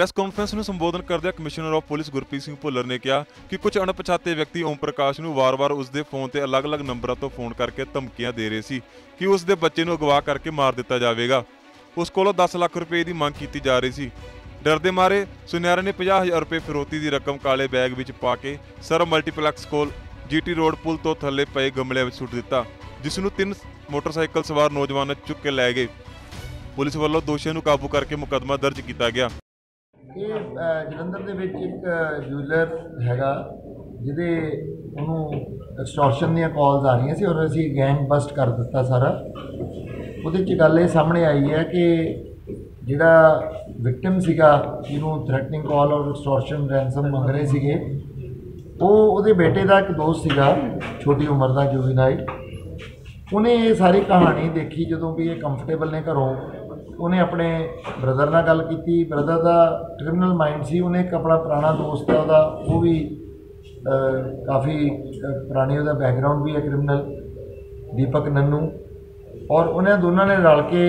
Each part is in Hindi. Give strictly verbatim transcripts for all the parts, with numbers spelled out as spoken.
प्रेस कॉन्फ्रेंस में संबोधन करदे commissioner of police Gurpreet Singh Bhullar ने कहा कि कुछ अणपछाते व्यक्ति ओम प्रकाश नूं वार-वार उसके फोन से अलग अलग नंबरों तो फोन करके धमकियां दे रहे सी कि उसके बच्चे नूं अगवा करके मार दिता जाएगा। उस कोलों दस लाख रुपए की मांग की जा रही थी। डर दे मारे सुनहरे ने पचास हज़ार रुपये फिरौती की रकम काले बैग में पा के सर मल्टीपलैक्स कोल जी टी रोड पुल तो थले पे गमले में सुट दिता, जिसनूं तीन मोटरसाइकिल सवार नौजवान चुक के लै गए। पुलिस वालों दोषियों को काबू करके मुकदमा दर्ज किया गया। ये जलंधर दे विच एक ज्यूलर हैगा जिहदे उन्होंने एक्सटॉर्शन दी कॉल्स आ रही सी और असीं गैंग बस्ट कर दिता सारा। उहदे च गल ये सामने आई है कि जिहड़ा विक्टिम सीगा जिहनूं थ्रैटनिंग कॉल और एक्सटॉर्शन रैनसम मंग रहे सीगे, ओह उहदे बेटे दा एक दोस्त सीगा छोटी उम्र दा जुवेनाइल। उन्हें ये सारी कहानी देखी जदों भी ये कंफर्टेबल ने घरों, उन्हें अपने ब्रदर नाल गल की। ब्रदर का क्रिमिनल माइंड सी, उन्हें एक अपना पुराना दोस्त है उहदा, वो भी काफ़ी पुरानी उहदा बैकग्राउंड भी है क्रिमिनल, दीपक नन्नू। और उन्हें दोनों ने रल के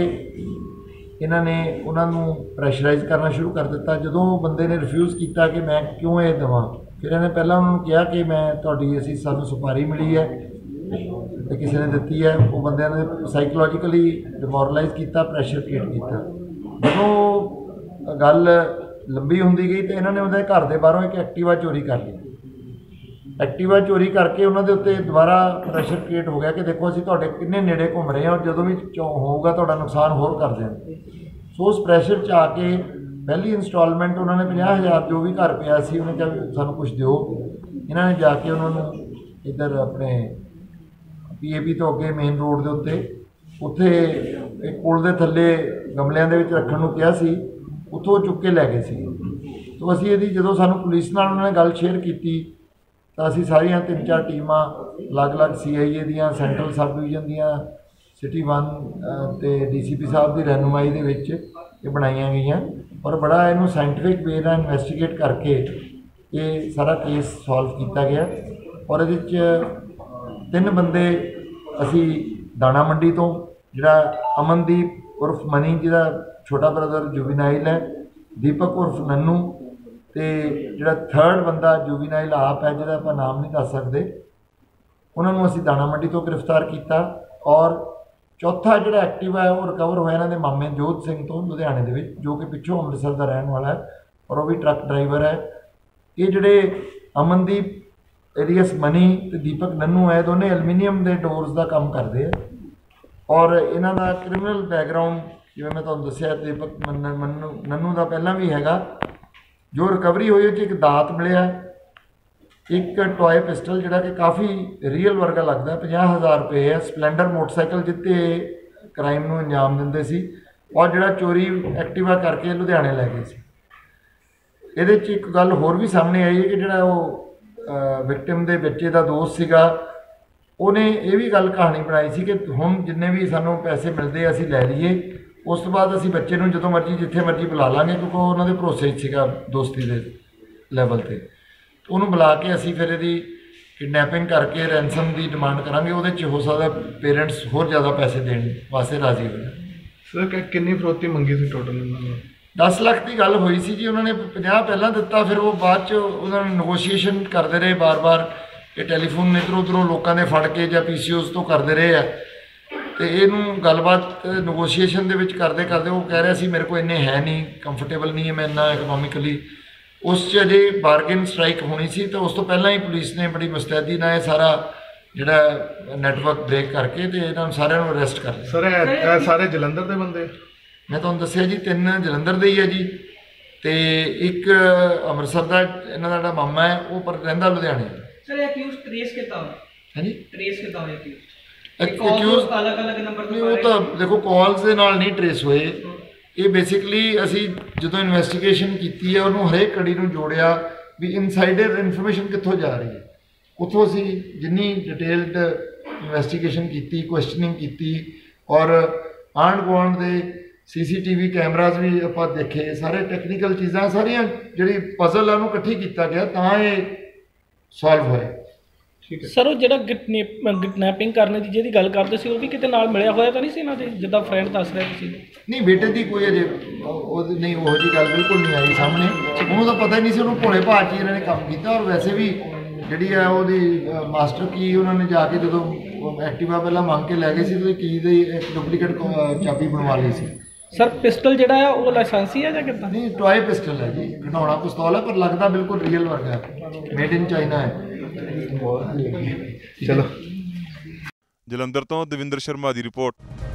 इन्होंने उन्होंने प्रैशराइज करना शुरू कर दिता। जदों बंदे ने रिफ्यूज़ किया कि मैं क्यों ये देवां, फिर इन्हें पहला उन्होंने कहा कि मैं तुहाडी असीं सानूं सुपारी मिली है तो किसी ने दिती है। वो बंदे ने साइकोलॉजिकली डिमोरलाइज किया, प्रैशर क्रिएट किया। जो गल लंबी होंदी गई तो इन्होंने उन्हें घर के बाहरों एक एक्टिवा चोरी कर ली। एक्टिवा चोरी करके उन्होंने उत्ते दोबारा प्रैशर क्रिएट हो गया कि देखो असीं तुहाडे किन्ने नेड़े घूम रहे हैं और जो भी होगा तुहाडा नुकसान होर कर देंगे। सो उस प्रैशर च आके पहली इंस्टॉलमेंट उन्होंने पचास हज़ार जो भी घर पिया सी उन्हें कहा सानूं कुछ दिओ। इन्होंने जाके उन्होंने इधर अपने पी ए पी तो अगे मेन रोड के उत्ते उत्थे एक पुल के थले गमलों के रखने को कहा सी, उतों चुक के लै गए सी। तो असी यदि जो सानूं पुलिस नाल उन्होंने गल शेयर की तो असी सारिया तीन चार टीमां अलग अलग सी आई ए दीयां सेंट्रल सब डिवीजन दीयां सिटी वन ते डी सी पी साहब की रहनुमाई दे विच ये बनाई गई और बड़ा इनू साइंटिफिक वे नाल इन्वैस्टिगेट करके ये सारा केस सॉल्व किया गया। और ये तीन बंदे असी दाणा मंडी तो जिहड़ा अमनदीप उर्फ मनी जिहदा छोटा ब्रदर जुवेनाइल है, दीपक उर्फ नन्नू ते जिहड़ा थर्ड बंदा जुवेनाइल आप है जिहदा आपां नाम नहीं दस सकदे, उन्हां नूं असी दाणा मंडी तो गिरफ्तार किया। और चौथा जिहड़ा एक्टिव है वो रिकवर होया इन्हां दे मामे जोध सिंह तो लुधियाणे दे विच, जो कि पिछों अमृतसर का रहने वाला है और वो भी ट्रक ड्राइवर है। ये जिहड़े अमनदीप एरियस मनी ते दीपक नन्नू है दोनों एलमीनीयम के डोर्स का काम करते हैं और इन्हों का क्रिमिनल बैकग्राउंड जिवें मैं तुहानूं दस्सिया दीपक नन्नू नन्नू का पहला भी हैगा। जो रिकवरी हुई है एक दात मिले, एक टॉय पिस्टल जिहड़ा कि काफ़ी रियल वर्गा लगता है, पचास हज़ार रुपये है, स्पलेंडर मोटरसाइकिल जिते क्राइम को अंजाम दिंदे सी और जिहड़ा चोरी एक्टिवा करके लुधियाणे लै गए सी। इहदे च एक गल होर भी सामने आई है कि जिहड़ा वो विक्टिम के बच्चे का दोस्त सीगा, उन्हें यह भी गल कहानी बनाई सी कि हम जिन्ने भी सानू पैसे मिलते असी लै लीए, उस तो बाद असी बच्चे नूं जो मर्जी जिथे मर्जी बुला लाँगे क्योंकि उन्होंने भरोसे सीगा दोस्ती के लैवल ते। तो उन्होंने बुला के असी फिर यदि किडनैपिंग करके रैनसम की डिमांड करांगे, उहदे च हो सकदा पेरेंट्स होर ज़्यादा पैसे देने वास्ते राजी हो जाए। सर कितनी फिरौती मंगी सी टोटल? उन्होंने दस लाख की गल हुई सी जी, उन्होंने पचास पहला दिता, फिर वो बाद च उन्होंने नगोशिएशन करते रहे बार बार कि टैलीफोन इधरों उधरों लोगों ने फड़ के जां पी सी ओज तो करते रहे है। तो इनू गलबात नगोशिएशन दे विच करते करते वो कह रहा सी मेरे को इन्ने है नहीं, कंफर्टेबल नहीं है मैं इन्ना इकोनॉमिकली, उस च अजे बारगेन स्ट्राइक होनी सी। तो उस तो पहला ही पुलिस ने बड़ी मुस्तैदी नाल सारा जिहड़ा नैटवर्क ब्रेक करके तो इन्होंने सारिआं नूं अरैसट कर लिया। सर सारे जलंधर दे बंदे? मैं तुहानूं दस्सिया जी तीन जलंधर दे ही है जी ते एक अमृतसर का इन्हां दा जिहड़ा मामा है वो पर रहिंदा लुधियाणे। सर एक्यूज ट्रेस किता होया? हां जी ट्रेस किता होया एक्यूज? अलग-अलग नंबर तो वो तो देखो कॉल्स दे नाल नहीं ट्रेस होए। ये बेसिकली असी जदों इन्वेस्टिगेशन कीती है उहनूं हरेक कड़ी नूं जोड़िया भी इनसाइडर इन्फॉर्मेशन कित्थों जा रही है, उत्थों असी जिन्नी डिटेल्ड इन्वेस्टिगेशन कीती, क्वेश्चनिंग कीती और आंड गुआंड दे C C T V cameras भी आपां देखे, सारे टैक्नीकल चीज़ां सारियां जिहड़ी पजल है उन्होंने इकट्ठी किया गया तां ये सॉल्व होया। सर वो जो किडनैपिंग करने की जी गल करते सी भी कितने नाल मिलिया होया तो नहीं सी ना जी जिदा फ्रेंड दस रहे तुसीं? नहीं बेटे की कोई अजे नहीं वो जी गल बिल्कुल नहीं आई सामने। उन्होंने तो पता ही नहीं सी, उन्होंने भोले भाव च इन्होंने काम किया। और वैसे भी जी मास्टर की उन्होंने जाके जो एक्टिवा पहला मंग के लै गए थे तो की डुप्लीकेट चाबी बनवा ली सी। सर पिस्टल जिहड़ा है वो लाइसेंसी है या कितना? नहीं टॉय पिस्टल है जी, घटौना पिस्तौल है पर लगता बिल्कुल रियल वर्गा है, मेड इन चाइना है। चलो जलंधर तो दविंदर शर्मा की रिपोर्ट।